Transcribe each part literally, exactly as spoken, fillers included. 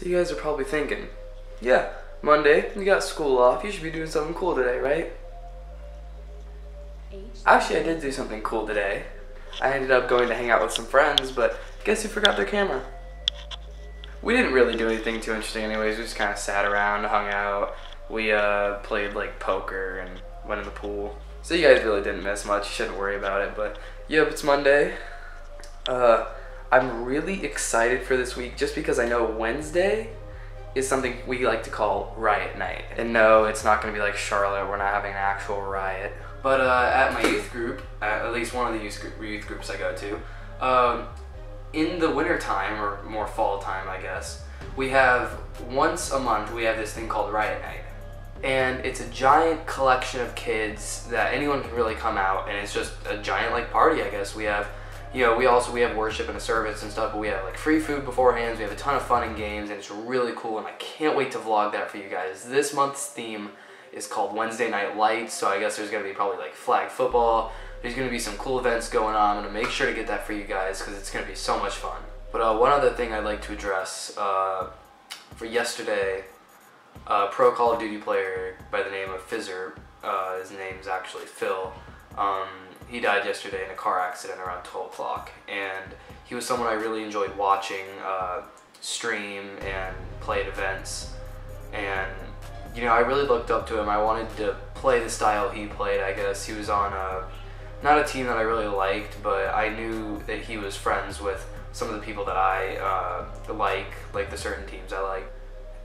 So you guys are probably thinking, yeah, Monday, you got school off, you should be doing something cool today, right? Actually, I did do something cool today. I ended up going to hang out with some friends, but guess who forgot their camera? We didn't really do anything too interesting anyways. We just kind of sat around, hung out. We uh, played like poker and went in the pool. So you guys really didn't miss much. You shouldn't worry about it, but yep, it's Monday. Uh, I'm really excited for this week just because I know Wednesday is something we like to call riot night. And no, it's not going to be like Charlotte. We're not having an actual riot. But uh, at my youth group, at least one of the youth, group, youth groups I go to, um, in the winter time, or more fall time, I guess, we have, once a month, we have this thing called Riot Night. And it's a giant collection of kids that anyone can really come out, and it's just a giant, like, party, I guess. We have, you know, we also, we have worship and a service and stuff, but we have, like, free food beforehand, we have a ton of fun and games, and it's really cool, and I can't wait to vlog that for you guys. This month's theme is called Wednesday Night Lights, so I guess there's gonna be probably like flag football, there's gonna be some cool events going on. I'm gonna make sure to get that for you guys because it's gonna be so much fun. But uh, one other thing I'd like to address, uh, for yesterday, a pro Call of Duty player by the name of Fizzer, uh, his name's actually Phil, um, he died yesterday in a car accident around twelve o'clock, and he was someone I really enjoyed watching uh, stream and play at events, and you know, I really looked up to him. I wanted to play the style he played, I guess. He was on a, not a team that I really liked, but I knew that he was friends with some of the people that I uh, like, like the certain teams I like.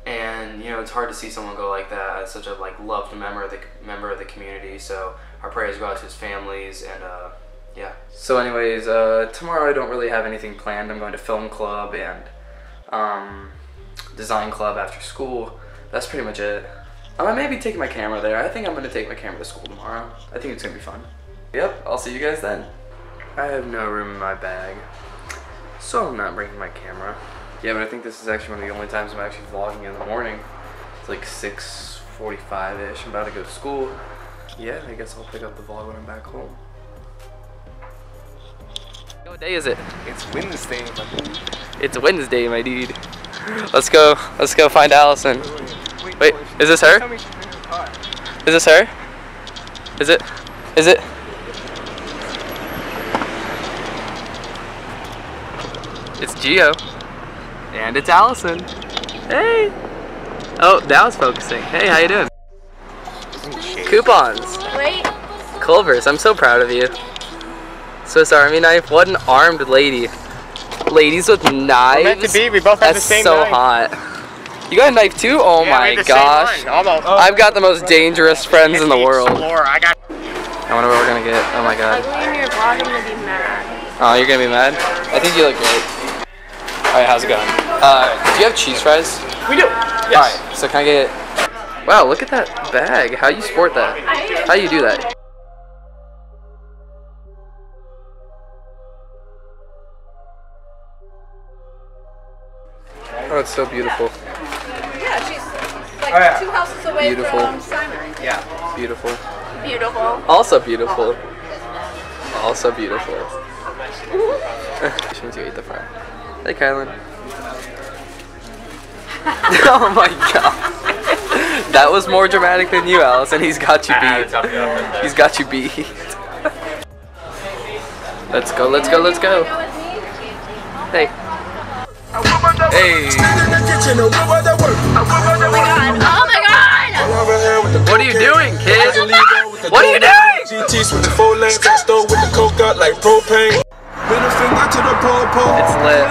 And, you know, it's hard to see someone go like that as such a like loved member of the, member of the community, so our prayers go out to his families, and uh, yeah. So anyways, uh, tomorrow I don't really have anything planned. I'm going to film club and um, design club after school. That's pretty much it. I may be taking my camera there. I think I'm gonna take my camera to school tomorrow. I think it's gonna be fun. Yep, I'll see you guys then. I have no room in my bag, so I'm not bringing my camera. Yeah, but I think this is actually one of the only times I'm actually vlogging in the morning. It's like six forty-five-ish. I'm about to go to school. Yeah, I guess I'll pick up the vlog when I'm back home. What day is it? It's Wednesday, my dude. It's Wednesday, my dude. Let's go, let's go find Allison. Wait, is this her? Is this her? Is it? Is it? It's Gio. And it's Allison. Hey! Oh, that was focusing. Hey, how you doing? Coupons. Wait. Culver's, I'm so proud of you. Swiss Army knife, what an armed lady. Ladies with knives. We're meant to be. We both have the same knife. That's so hot. You got a knife too? Oh yeah, my gosh. Oh, I've got the most dangerous friends in the world. I, got I wonder what we're gonna get. Oh my god. Oh, you're gonna be mad? I think you look great. Alright, how's it going? Uh, do you have cheese fries? We do. Yes. Alright, so can I get it? Wow, look at that bag. How you sport that? How you do that? Oh, it's so beautiful. Yeah, she's like oh, yeah. two houses away beautiful. from Simon. Yeah. Beautiful. Beautiful. Also beautiful. Also beautiful. She needs to eat the fry. Hey, Kylan. Oh my god. That was more dramatic than you, Allison. He's got you beat. He's got you beat. Let's go, let's go, let's go. Hey. Hey. Oh my god! What are you doing, kid? What are you doing? It's lit.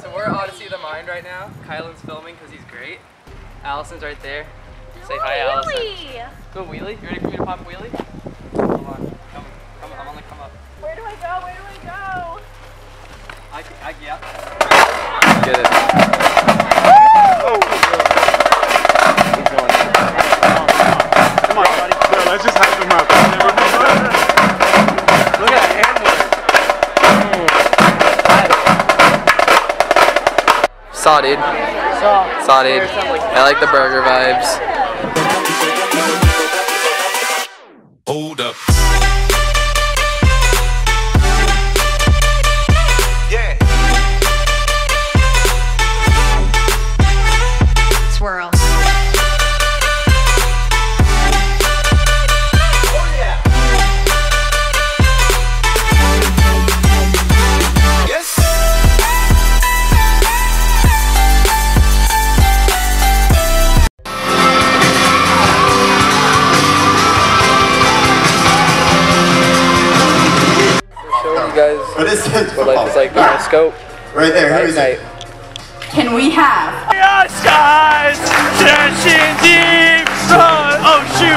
So we're Odyssey the Mind right now. Kylan's filming because he's great. Allison's right there. Say hi, Allison. Go wheelie. You ready for me to pop a wheelie? Hold on. Come, come, I'm gonna come up. Where do I go? Where do I go? I, I, yeah. Get it. Woo! Keep going. Come on, buddy. No, let's just hype him up. Look at that handler. Saw, dude. Sauteed. I like the burger vibes. Hold up. Yeah. Swirl. But this is but like, it's like the scope. Right there, who is it? Can we have? Yes, guys! Dashing deep! Oh, shoot!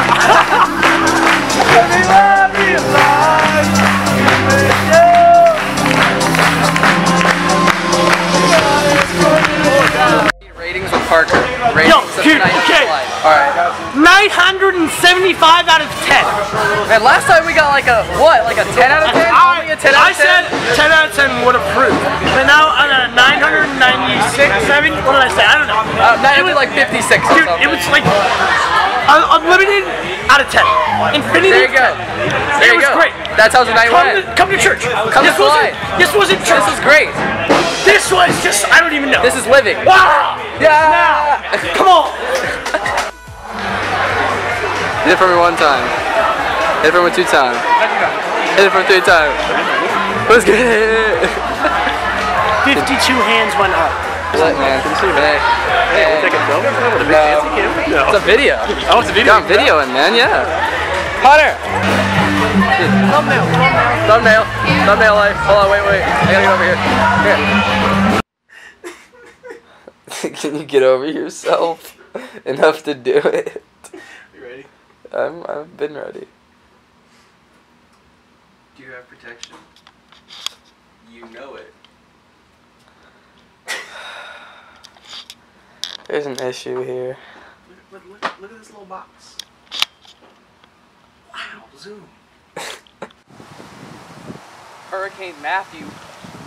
Let me love me alive! Ratings with Parker. Ratings of nine out of ten. Alright. nine hundred seventy-five out of ten. And last time we got like a, what? Like a ten out of ten? I said ten out of ten would approve, but now I'm at nine hundred ninety-six, seven, what did I say? I don't know. Uh, that it was like fifty-six or dude, something. It was like uh, unlimited out of ten. Infinity. There you go. There it you was go. Great. That's how the night went. Come to church. Come this to wasn't, This wasn't church. This is great. This was just, I don't even know. This is living. Wow. Yeah. Now. Come on. Hit it for me one time. Hit it for me two times. Hit it for three times. Let's get it! fifty-two hands went up. What, man? Hey, hey, we'll take a film? With a big fancy camera? No. It's a video. Oh, it's a video. Got video in, man, yeah. Hunter! Thumbnail. Thumbnail. Thumbnail life. Hold on, wait, wait. I gotta get over here. Here. Can you get over yourself enough to do it? You ready? I'm, I've been ready. Do you have protection? You know it. There's an issue here. Look, look, look, look at this little box. Wow, zoom. Hurricane Matthew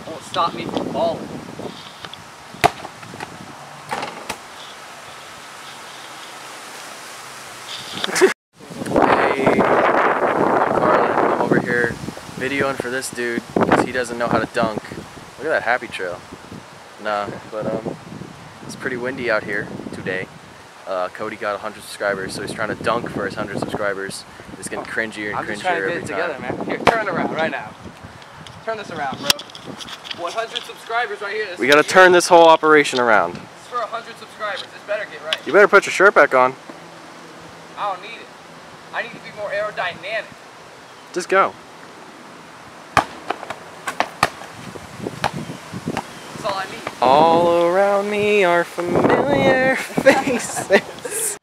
won't stop me from falling. Hey, Carlin, I'm over here videoing for this dude. He doesn't know how to dunk. Look at that happy trail. Nah, but um, it's pretty windy out here today. Uh, Cody got one hundred subscribers, so he's trying to dunk for his one hundred subscribers. It's getting cringier and I'm cringier just trying to every get it together, time. Man. Here, turn around right now. Turn this around, bro. one hundred subscribers right here. We gotta turn this whole operation around. This is for one hundred subscribers. This better get right. You better put your shirt back on. I don't need it. I need to be more aerodynamic. Just go. All around me are familiar faces.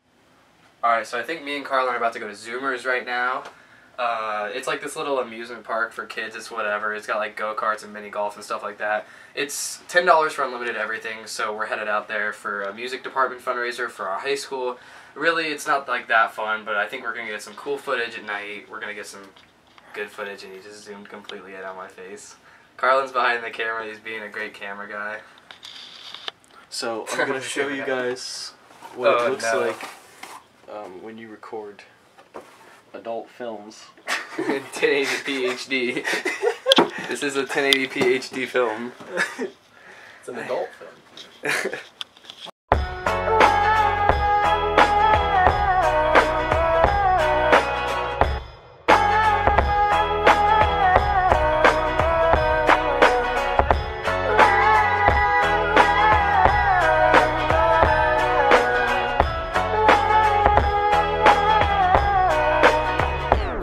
Alright, so I think me and Carla are about to go to Zoomers right now. Uh, it's like this little amusement park for kids, it's whatever. It's got like go-karts and mini golf and stuff like that. It's ten dollars for unlimited everything, so we're headed out there for a music department fundraiser for our high school. Really, it's not like that fun, but I think we're going to get some cool footage at night. We're going to get some good footage, and he just zoomed completely in on my face. Carlin's behind the camera, he's being a great camera guy. So I'm going to show you guys what oh, it looks no. like um, when you record adult films. ten eighty p H D. This is a ten eighty p H D film. It's an adult film.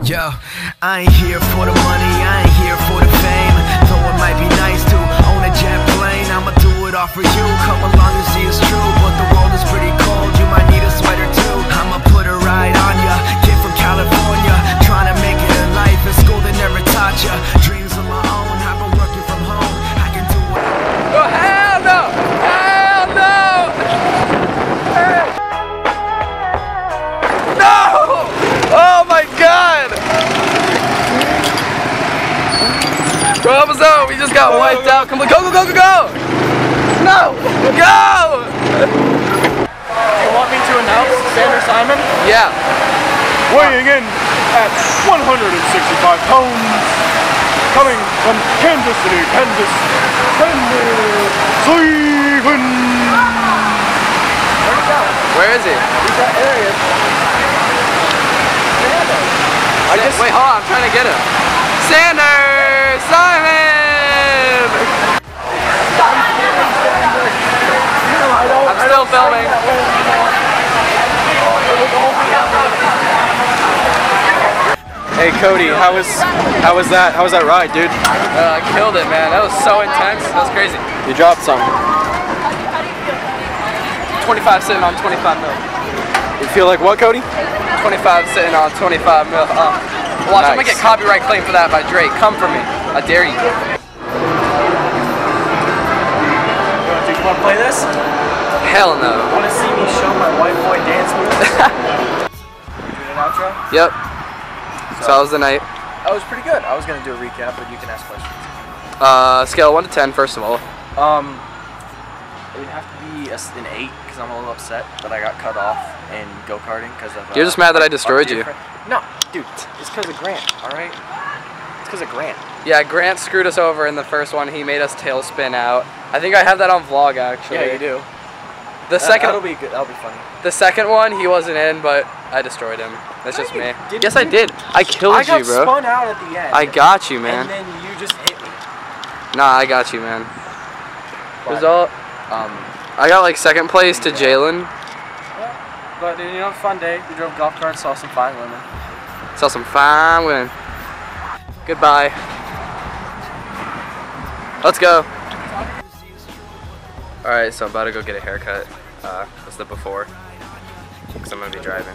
Yo, I ain't here for the money, I ain't here for the fame. Though it might be nice to own a jet plane, I'ma do it all for you. Come along and see it's true, but the world is pretty cold. You might need a sweater too. I'ma put a ride on ya. Kid from California, trying to make it in life. In school they never taught ya. Dreams of my own, I've been working from home. I can do what I want. Oh hell no! Hell no! Hey. No! Oh my God! twelve zone, we just got wiped out. Come on, go, go, go, go, go! No! Go! Do you want me to announce Sander Simon? Yeah. Weighing in at one hundred sixty-five pounds, coming from Kansas City, Kansas, Sander Simon. Where'd he go? Where is he? He's that area. I just wait. Hold on, I'm trying to get him. Sander Simon. I'm still filming. Hey Cody, how was how was that? How was that ride, dude? Uh, I killed it, man. That was so intense. That was crazy. You dropped some. twenty-five sitting on twenty-five mil. You feel like what, Cody? twenty-five sitting on twenty-five mil. Uh, watch, nice. I'm gonna get copyright claim for that by Drake. Come for me. I dare you. You want to play this? Hell no. You want to see me show my white boy dance moves? Did an outro? Yep. So, so that was the night. That was pretty good. I was going to do a recap, but you can ask questions. Uh, scale one to ten, first of all. Um, it would have to be a, an eight, because I'm a little upset that I got cut off in go-karting. Uh, You're just mad that I destroyed you. No, dude. It's because of Grant, alright? It's because of Grant. Yeah, Grant screwed us over in the first one. He made us tailspin out. I think I have that on vlog, actually. Yeah, you do. The that, second that'll be good. That'll be funny. The second one, he wasn't in, but I destroyed him. That's no, just me. Yes, I did. I killed I you, bro. I got spun out at the end. I got you, man. And then you just hit me. Nah, I got you, man. But, Result? Um, I got like second place to yeah. Jalen. Yeah. But you know, fun day. We drove golf carts, saw some fine women. Saw some fine women. Goodbye. Let's go. Alright, so I'm about to go get a haircut. Uh, that's the before. Because I'm going to be driving.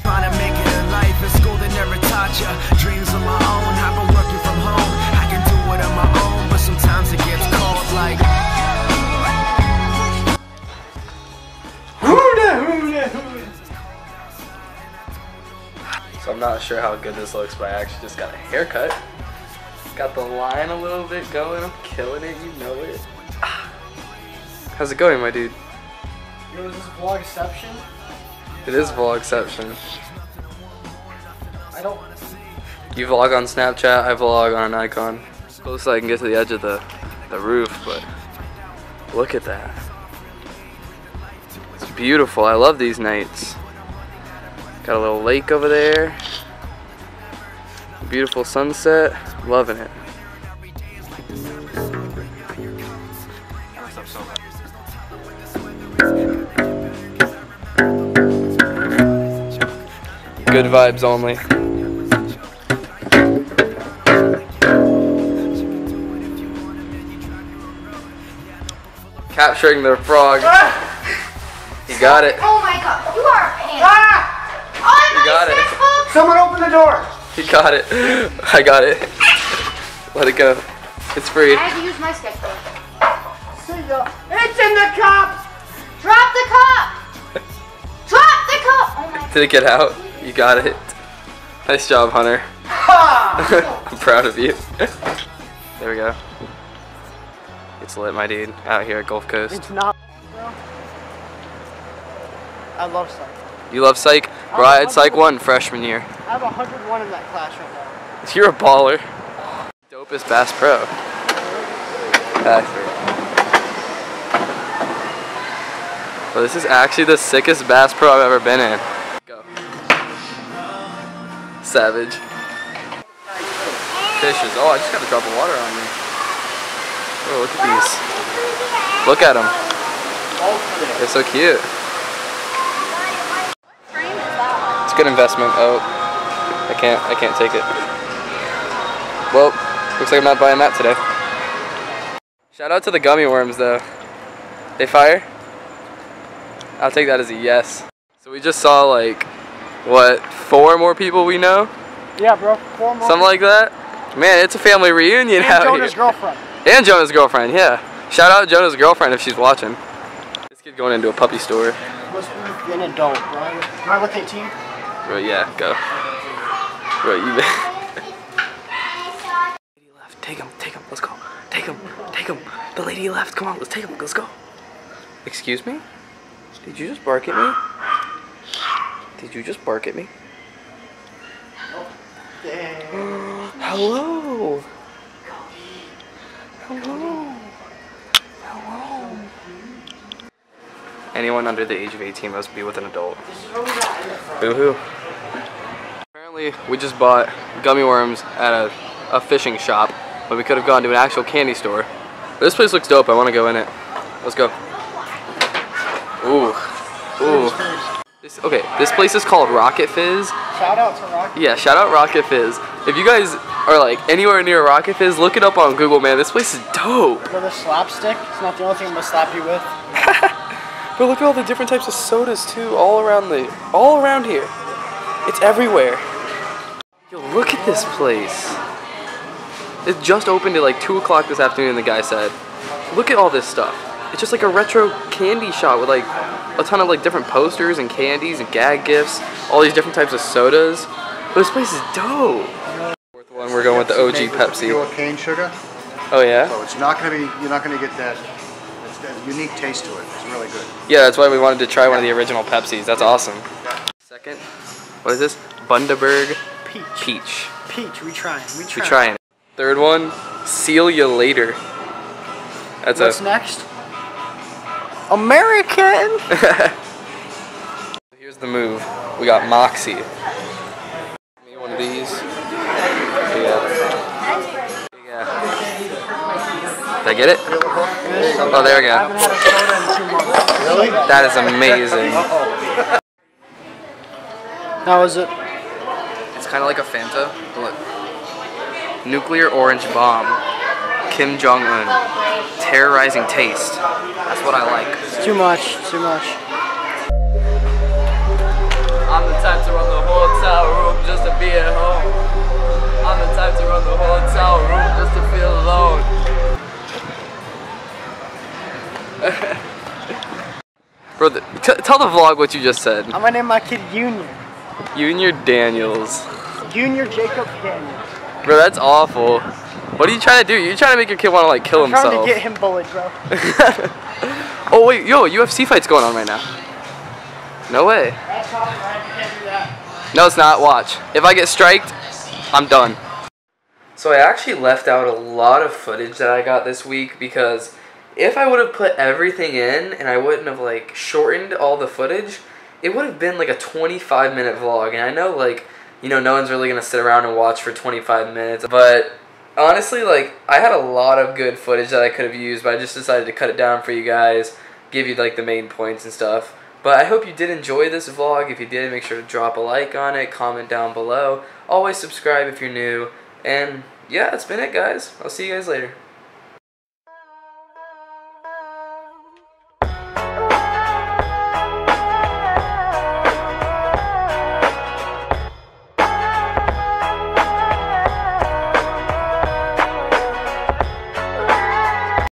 Trying to make it a life in school that never taught you. Dreams of my own, I've been working from home. I can do it on my own, but sometimes it gets cold like. So I'm not sure how good this looks, but I actually just got a haircut. Got the line a little bit going. I'm killing it, you know it. How's it going, my dude? Yo, is this vlogception? It is vlogception. I don't want to see. You vlog on Snapchat, I vlog on Nikon. As close as I can get to the edge of the, the roof, but look at that. It's beautiful, I love these nights. Got a little lake over there. Beautiful sunset, loving it. Good vibes only. Capturing the frog. Ah! He got it. Oh my god, you are a pain. Ah! Oh, he got it. Someone open the door. He got it. I got it. Let it go. It's free. I had to use my sketchbook. So you go. It's in the cup. Drop the cup. Drop the cup. Oh my. Did it get out? You got it. Nice job, Hunter. I'm proud of you. There we go. It's lit, my dude. Out here at Gulf Coast. It's not, bro. I love psych. You love psych? Bro, I had psych one freshman year. I have one hundred one in that class right now. You're a baller. Dopest Bass Pro. Bro, this is actually the sickest Bass Pro I've ever been in. Go. Savage. Fishes. Oh, I just got a drop of water on me. Oh, look at these. Look at them. They're so cute. It's a good investment. Oh. I can't, I can't take it. Well, looks like I'm not buying that today. Shout out to the gummy worms though. They fire? I'll take that as a yes. So we just saw like, what, four more people we know? Yeah bro, four more. Something like that? Man, it's a family reunion out here. And Jonah's girlfriend. And Jonah's girlfriend, yeah. Shout out Jonah's girlfriend if she's watching. This kid going into a puppy store. What's an adult, right? Can I look at you? Bro, yeah, go. Bro, you lady left. Take him, take him, let's go. Take him, take him. The lady left, come on, let's take him, let's go. Excuse me? Did you just bark at me? Did you just bark at me? Hello. Hello. Hello. Hello. Anyone under the age of eighteen must be with an adult. Boo-hoo. Apparently, we just bought gummy worms at a, a fishing shop, but we could have gone to an actual candy store. This place looks dope. I want to go in it. Let's go. Ooh. Ooh. This, okay, this place is called Rocket Fizz. Shout out to Rocket Fizz. Yeah, shout out Rocket Fizz. If you guys are like anywhere near Rocket Fizz, look it up on Google, man. This place is dope. Another slapstick. It's not the only thing I'm gonna slap you with. But look at all the different types of sodas too, all around the all around here. It's everywhere. Yo, look at this place. It just opened at like two o'clock this afternoon, the guy said. Look at all this stuff. It's just like a retro candy shop with like a ton of like different posters and candies and gag gifts, all these different types of sodas. But this place is dope. Fourth one, we're going with the O G Pepsi. You want cane sugar? Oh yeah. So it's not gonna be. You're not gonna get that, it's that unique taste to it. It's really good. Yeah, that's why we wanted to try one of the original Pepsis. That's awesome. Second, what is this? Bundaberg peach. Peach. Peach. We trying. We trying. We trying. Third one, seal you later. That's What's a, next? American! Here's the move. We got Moxie. Need one of these. Yeah. Yeah. Did I get it? Oh, there we go. Really? That is amazing. How is it? It's kind of like a Fanta. Look. Nuclear orange bomb. Kim Jong-un. Terrorizing taste. That's what I like. It's too much, too much. I'm the type to run the whole entire room just to be at home. I'm the type to run the whole entire room just to feel alone. Bro, the, t tell the vlog what you just said. I'm gonna name my kid Junior. Junior Daniels. Junior Jacob Daniels. Bro, that's awful. What are you trying to do? You're trying to make your kid want to like kill I'm himself. I'm trying to get him bullied, bro. Oh wait, yo, U F C fight's going on right now. No way. That's all right. You can't do that. No, it's not. Watch. If I get striked, I'm done. So I actually left out a lot of footage that I got this week because if I would have put everything in and I wouldn't have like shortened all the footage, it would have been like a twenty-five minute vlog. And I know like, you know, no one's really gonna sit around and watch for twenty-five minutes, but honestly, like, I had a lot of good footage that I could have used, but I just decided to cut it down for you guys, give you, like, the main points and stuff. But I hope you did enjoy this vlog. If you did, make sure to drop a like on it, comment down below. Always subscribe if you're new. And, yeah, that's been it, guys. I'll see you guys later.